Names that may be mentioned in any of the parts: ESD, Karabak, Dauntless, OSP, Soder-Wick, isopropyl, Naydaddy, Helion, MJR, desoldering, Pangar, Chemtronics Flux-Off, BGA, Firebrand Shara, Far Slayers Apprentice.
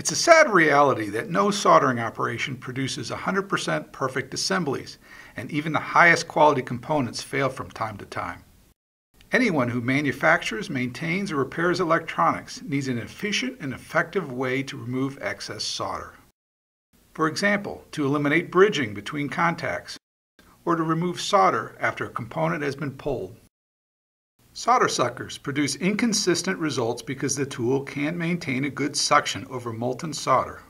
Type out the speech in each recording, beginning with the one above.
It's a sad reality that no soldering operation produces 100% perfect assemblies, and even the highest quality components fail from time to time. Anyone who manufactures, maintains, or repairs electronics needs an efficient and effective way to remove excess solder. For example, to eliminate bridging between contacts, or to remove solder after a component has been pulled. Solder suckers produce inconsistent results because the tool can't maintain a good suction over molten solder.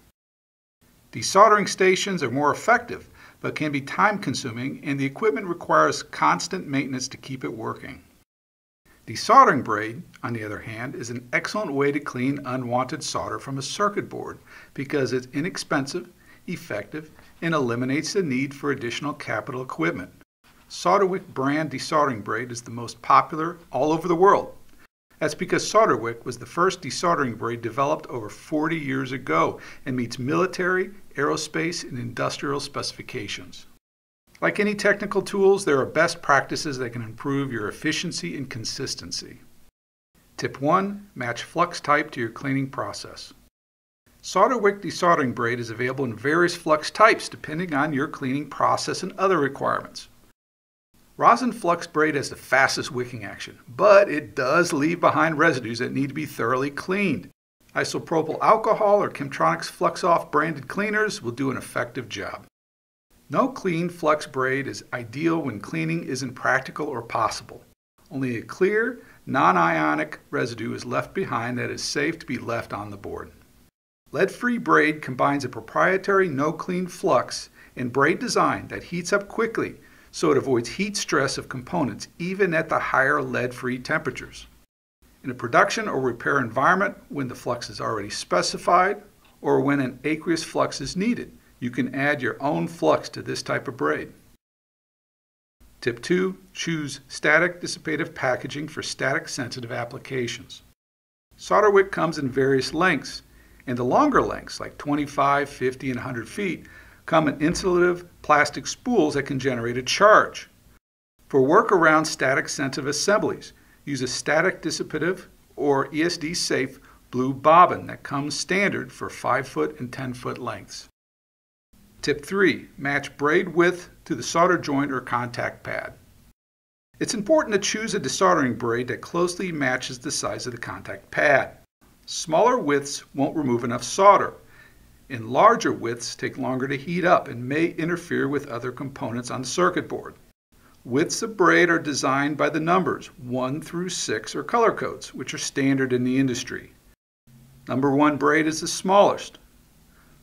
Desoldering stations are more effective, but can be time-consuming, and the equipment requires constant maintenance to keep it working. Desoldering braid, on the other hand, is an excellent way to clean unwanted solder from a circuit board because it's inexpensive, effective, and eliminates the need for additional capital equipment. Soder-Wick brand desoldering braid is the most popular all over the world. That's because Soder-Wick was the first desoldering braid developed over 40 years ago and meets military, aerospace, and industrial specifications. Like any technical tools, there are best practices that can improve your efficiency and consistency. Tip 1. Match flux type to your cleaning process. Soder-Wick desoldering braid is available in various flux types depending on your cleaning process and other requirements. Rosin flux braid has the fastest wicking action, but it does leave behind residues that need to be thoroughly cleaned. Isopropyl alcohol or Chemtronics Flux-Off branded cleaners will do an effective job. No clean flux braid is ideal when cleaning isn't practical or possible. Only a clear, non-ionic residue is left behind that is safe to be left on the board. Lead-free braid combines a proprietary no-clean flux and braid design that heats up quickly, so it avoids heat stress of components even at the higher lead-free temperatures. In a production or repair environment, when the flux is already specified or when an aqueous flux is needed, you can add your own flux to this type of braid. Tip 2. Choose static dissipative packaging for static sensitive applications. Soder-Wick comes in various lengths, and the longer lengths, like 25, 50, and 100 feet, come in insulative plastic spools that can generate a charge. For work around static sensitive assemblies, use a static dissipative or ESD safe blue bobbin that comes standard for 5-foot and 10-foot lengths. Tip 3. Match braid width to the solder joint or contact pad. It's important to choose a desoldering braid that closely matches the size of the contact pad. Smaller widths won't remove enough solder, and larger widths take longer to heat up and may interfere with other components on the circuit board. Widths of braid are designed by the numbers 1 through 6 or color codes, which are standard in the industry. Number 1 braid is the smallest,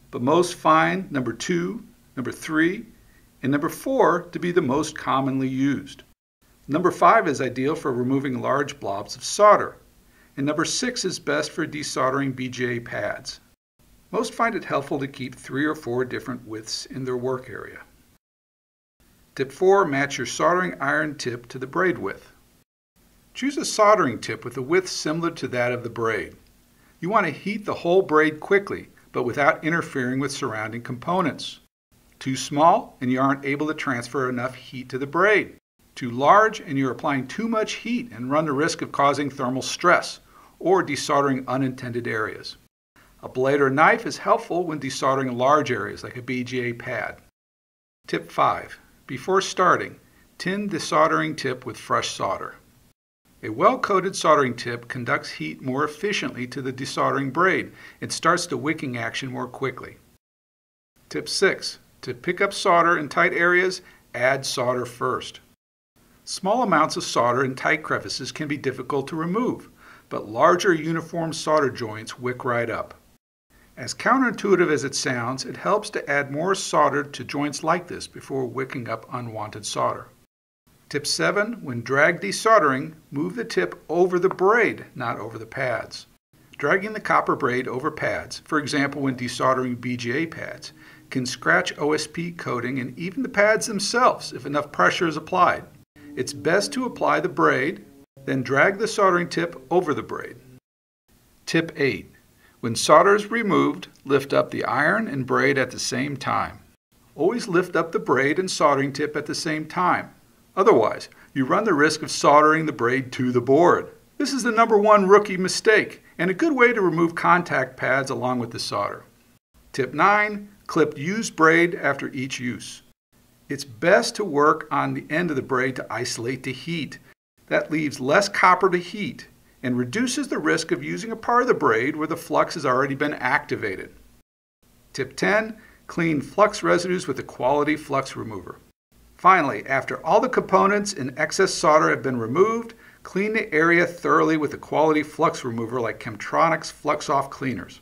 but most find number 2, number 3, and number 4 to be the most commonly used. Number 5 is ideal for removing large blobs of solder, and number 6 is best for desoldering BGA pads. Most find it helpful to keep 3 or 4 different widths in their work area. Tip 4. Match your soldering iron tip to the braid width. Choose a soldering tip with a width similar to that of the braid. You want to heat the whole braid quickly, but without interfering with surrounding components. Too small and you aren't able to transfer enough heat to the braid. Too large and you're applying too much heat and run the risk of causing thermal stress or desoldering unintended areas. A blade or knife is helpful when desoldering large areas like a BGA pad. Tip 5. Before starting, tin the soldering tip with fresh solder. A well-coated soldering tip conducts heat more efficiently to the desoldering braid and starts the wicking action more quickly. Tip 6. To pick up solder in tight areas, add solder first. Small amounts of solder in tight crevices can be difficult to remove, but larger uniform solder joints wick right up. As counterintuitive as it sounds, it helps to add more solder to joints like this before wicking up unwanted solder. Tip 7. When drag desoldering, move the tip over the braid, not over the pads. Dragging the copper braid over pads, for example when desoldering BGA pads, can scratch OSP coating and even the pads themselves if enough pressure is applied. It's best to apply the braid, then drag the soldering tip over the braid. Tip 8. When solder is removed, lift up the iron and braid at the same time. Always lift up the braid and soldering tip at the same time. Otherwise, you run the risk of soldering the braid to the board. This is the #1 rookie mistake and a good way to remove contact pads along with the solder. Tip 9, clip used braid after each use. It's best to work on the end of the braid to isolate the heat. That leaves less copper to heat and reduces the risk of using a part of the braid where the flux has already been activated. Tip 10, clean flux residues with a quality flux remover. Finally, after all the components and excess solder have been removed, clean the area thoroughly with a quality flux remover like Chemtronics Flux-Off cleaners.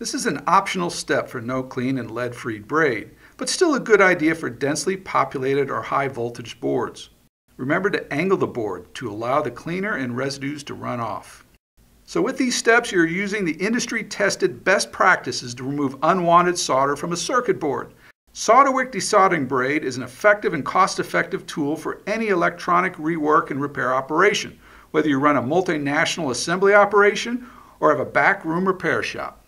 This is an optional step for no-clean and lead-free braid, but still a good idea for densely populated or high-voltage boards. Remember to angle the board to allow the cleaner and residues to run off. So with these steps, you're using the industry-tested best practices to remove unwanted solder from a circuit board. Soder-Wick desoldering braid is an effective and cost-effective tool for any electronic rework and repair operation, whether you run a multinational assembly operation or have a back room repair shop.